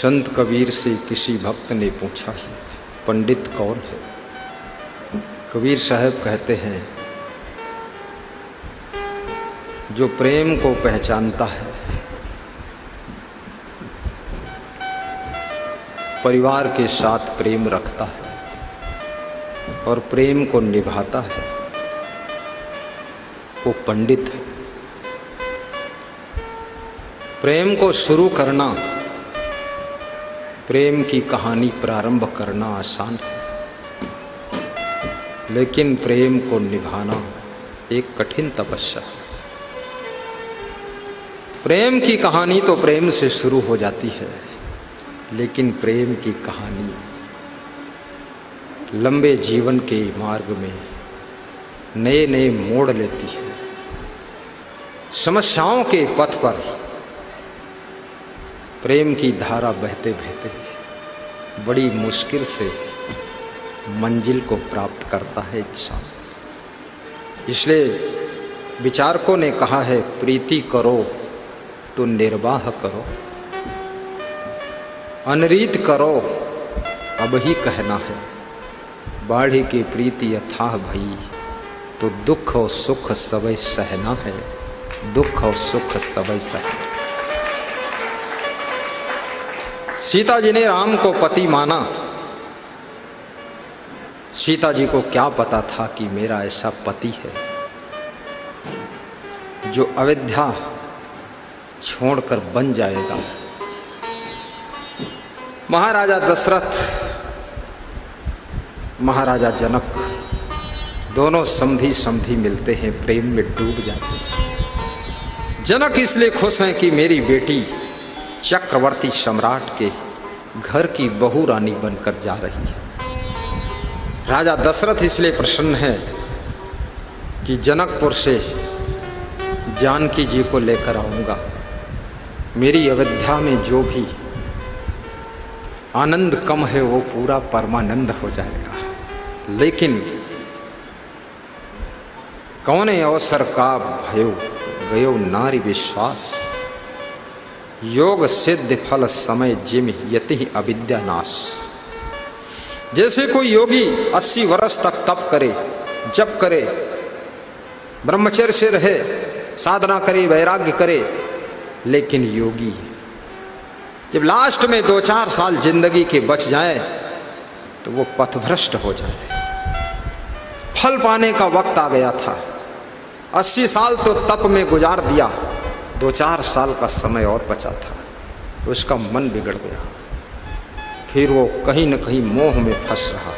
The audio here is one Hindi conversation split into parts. संत कबीर से किसी भक्त ने पूछा है, पंडित कौन है? कबीर साहब कहते हैं, जो प्रेम को पहचानता है, परिवार के साथ प्रेम रखता है और प्रेम को निभाता है, वो पंडित है। प्रेम को शुरू करना, प्रेम की कहानी प्रारंभ करना आसान है, लेकिन प्रेम को निभाना एक कठिन तपस्या है। प्रेम की कहानी तो प्रेम से शुरू हो जाती है, लेकिन प्रेम की कहानी लंबे जीवन के मार्ग में नए नए मोड़ लेती है। समस्याओं के पथ पर प्रेम की धारा बहते बहते बड़ी मुश्किल से मंजिल को प्राप्त करता है इंसान। इसलिए विचारकों ने कहा है, प्रीति करो तो निर्वाह करो, अनरीत करो अब ही कहना है, बाढ़ी की प्रीति अथाह भई तो दुख और सुख सबई सहना है, दुख और सुख सबई सहना। सीता जी ने राम को पति माना। सीता जी को क्या पता था कि मेरा ऐसा पति है जो अविद्या छोड़कर बन जाएगा। महाराजा दशरथ, महाराजा जनक, दोनों समधी समधी मिलते हैं, प्रेम में डूब जाते हैं। जनक इसलिए खुश हैं कि मेरी बेटी चक्रवर्ती सम्राट के घर की बहू रानी बनकर जा रही है। राजा दशरथ इसलिए प्रसन्न है कि जनकपुर से जानकी जी को लेकर आऊंगा, मेरी अयोध्या में जो भी आनंद कम है वो पूरा परमानंद हो जाएगा। लेकिन कौने अवसर का भयो गयो नारी विश्वास, योग सिद्ध फल समय जिम यति अविद्या नाश। जैसे कोई योगी 80 वर्ष तक तप करे, जप करे, ब्रह्मचर्य से रहे, साधना करे, वैराग्य करे, लेकिन योगी जब लास्ट में 2-4 साल जिंदगी के बच जाए तो वो पथभ्रष्ट हो जाए। फल पाने का वक्त आ गया था, 80 साल तो तप में गुजार दिया, 2-4 साल का समय और बचा था, उसका मन बिगड़ गया, फिर वो कहीं न कहीं मोह में फंस रहा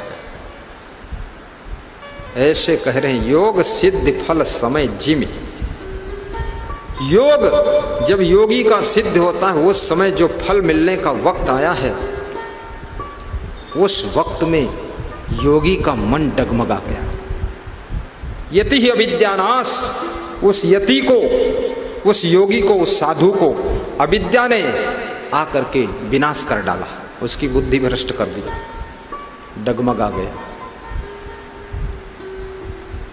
है। ऐसे कह रहे हैं, योग सिद्ध फल समय जिम। योग जब योगी का सिद्ध होता है, उस समय जो फल मिलने का वक्त आया है, उस वक्त में योगी का मन डगमगा गया। यति ही अविद्यानाश, उस यति को, उस योगी को, उस साधु को अविद्या ने आकर के विनाश कर डाला, उसकी बुद्धि भ्रष्ट कर दी, डगमगा गया।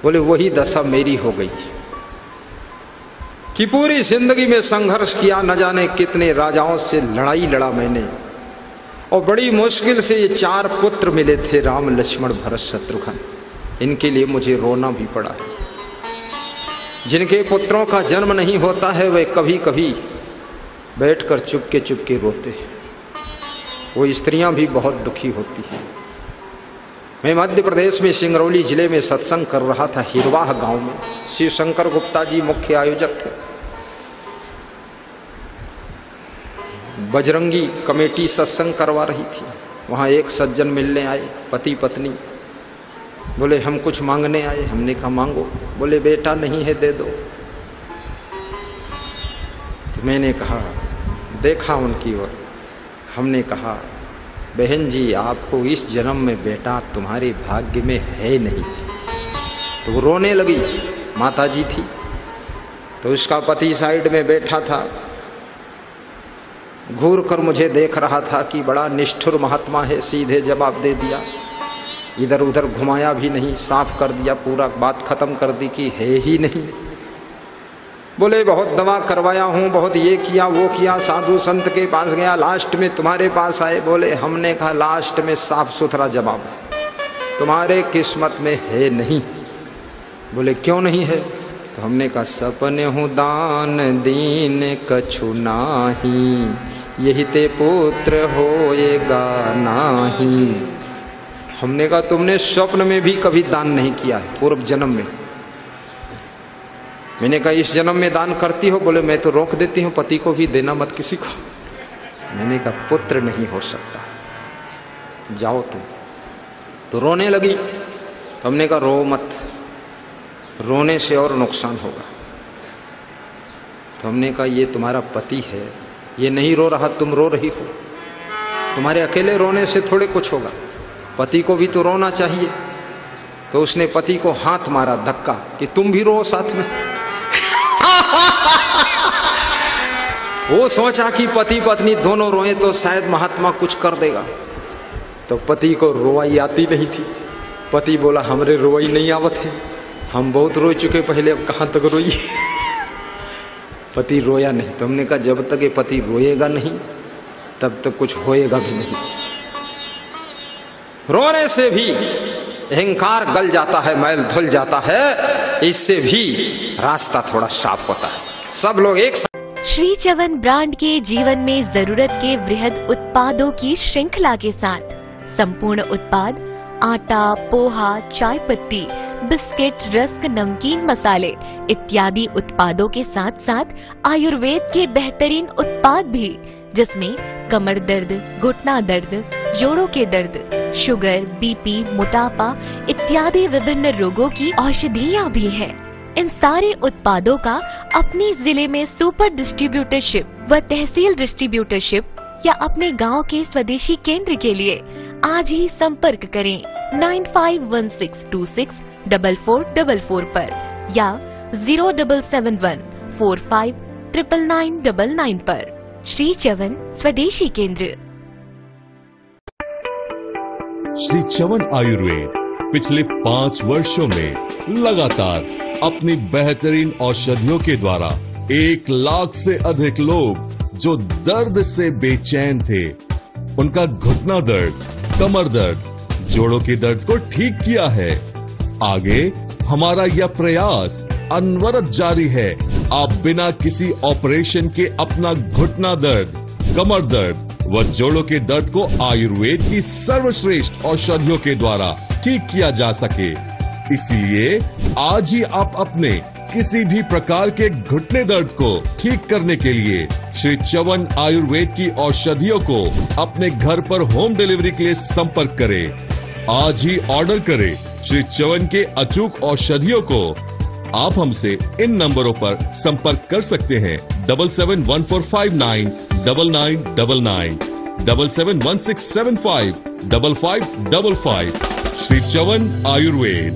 बोले वही दशा मेरी हो गई कि पूरी जिंदगी में संघर्ष किया, न जाने कितने राजाओं से लड़ाई लड़ा मैंने, और बड़ी मुश्किल से ये 4 पुत्र मिले थे, राम, लक्ष्मण, भरत, शत्रुघ्न। इनके लिए मुझे रोना भी पड़ा है। जिनके पुत्रों का जन्म नहीं होता है, वे कभी कभी बैठकर चुपके चुपके रोते हैं, वो स्त्रियां भी बहुत दुखी होती हैं। मैं मध्य प्रदेश में सिंगरौली जिले में सत्संग कर रहा था, हिरवाह गांव में। शिव शंकर गुप्ता जी मुख्य आयोजक थे, बजरंगी कमेटी सत्संग करवा रही थी। वहाँ एक सज्जन मिलने आए, पति पत्नी। बोले हम कुछ मांगने आए। हमने कहा मांगो। बोले बेटा नहीं है, दे दो। तो मैंने कहा, देखा उनकी ओर, हमने कहा बहन जी आपको इस जन्म में बेटा तुम्हारे भाग्य में है नहीं। तो वो रोने लगी, माता जी थी। तो उसका पति साइड में बैठा था, घूर कर मुझे देख रहा था कि बड़ा निष्ठुर महात्मा है, सीधे जवाब दे दिया, इधर उधर घुमाया भी नहीं, साफ कर दिया, पूरा बात खत्म कर दी कि है ही नहीं। बोले बहुत दवा करवाया हूँ, बहुत ये किया वो किया, साधु संत के पास गया, लास्ट में तुम्हारे पास आए। बोले हमने कहा लास्ट में साफ सुथरा जवाब, तुम्हारे किस्मत में है नहीं। बोले क्यों नहीं है? तो हमने कहा सपने हूँ दान दीन कछु नाही, यही ते पुत्र होएगा नाही। हमने कहा तुमने स्वप्न में भी कभी दान नहीं किया है पूर्व जन्म में। मैंने कहा इस जन्म में दान करती हो? बोले मैं तो रोक देती हूँ, पति को भी देना मत किसी को। मैंने कहा पुत्र नहीं हो सकता, जाओ तुम। तो रोने लगी। तो हमने कहा रो मत, रोने से और नुकसान होगा। तो हमने कहा ये तुम्हारा पति है, ये नहीं रो रहा, तुम रो रही हो, तुम्हारे अकेले रोने से थोड़े कुछ होगा, पति को भी तो रोना चाहिए। तो उसने पति को हाथ मारा, धक्का, कि तुम भी रो साथ में। वो सोचा कि पति पत्नी दोनों रोए तो शायद महात्मा कुछ कर देगा। तो पति को रोवाई आती नहीं थी। पति बोला हमरे रोवाई नहीं आवत है, हम बहुत रो चुके पहले, अब कहाँ तक रोई। पति रोया नहीं। तो हमने कहा जब तक ये पति रोएगा नहीं तब तक कुछ होएगा भी नहीं। रोने से भी अहंकार गल जाता है, मैल धुल जाता है, इससे भी रास्ता थोड़ा साफ होता है। सब लोग एक साथ। श्री चवन ब्रांड के जीवन में जरूरत के वृहद उत्पादों की श्रृंखला के साथ संपूर्ण उत्पाद आटा, पोहा, चाय पत्ती, बिस्किट, रस्क, नमकीन, मसाले इत्यादि उत्पादों के साथ साथ आयुर्वेद के बेहतरीन उत्पाद भी, जिसमें कमर दर्द, घुटना दर्द, जोड़ों के दर्द, शुगर, बीपी, मोटापा इत्यादि विभिन्न रोगों की औषधियाँ भी है। इन सारे उत्पादों का अपने जिले में सुपर डिस्ट्रीब्यूटरशिप व तहसील डिस्ट्रीब्यूटरशिप या अपने गांव के स्वदेशी केंद्र के लिए आज ही संपर्क करें 9516264444 पर या 07714599999 पर। श्री चवन स्वदेशी केंद्र। श्री चवन आयुर्वेद पिछले 5 वर्षों में लगातार अपनी बेहतरीन औषधियों के द्वारा 1 लाख से अधिक लोग जो दर्द से बेचैन थे, उनका घुटना दर्द, कमर दर्द, जोड़ों के दर्द को ठीक किया है। आगे हमारा यह प्रयास अनवरत जारी है। आप बिना किसी ऑपरेशन के अपना घुटना दर्द, कमर दर्द व जोड़ों के दर्द को आयुर्वेद की सर्वश्रेष्ठ औषधियों के द्वारा ठीक किया जा सके, इसलिए आज ही आप अपने किसी भी प्रकार के घुटने दर्द को ठीक करने के लिए श्री चवन आयुर्वेद की औषधियों को अपने घर पर होम डिलीवरी के लिए संपर्क करें। आज ही ऑर्डर करें श्री चवन के अचूक औषधियों को। आप हमसे इन नंबरों पर संपर्क कर सकते हैं 7714599999, 7716755555। श्री चवन आयुर्वेद।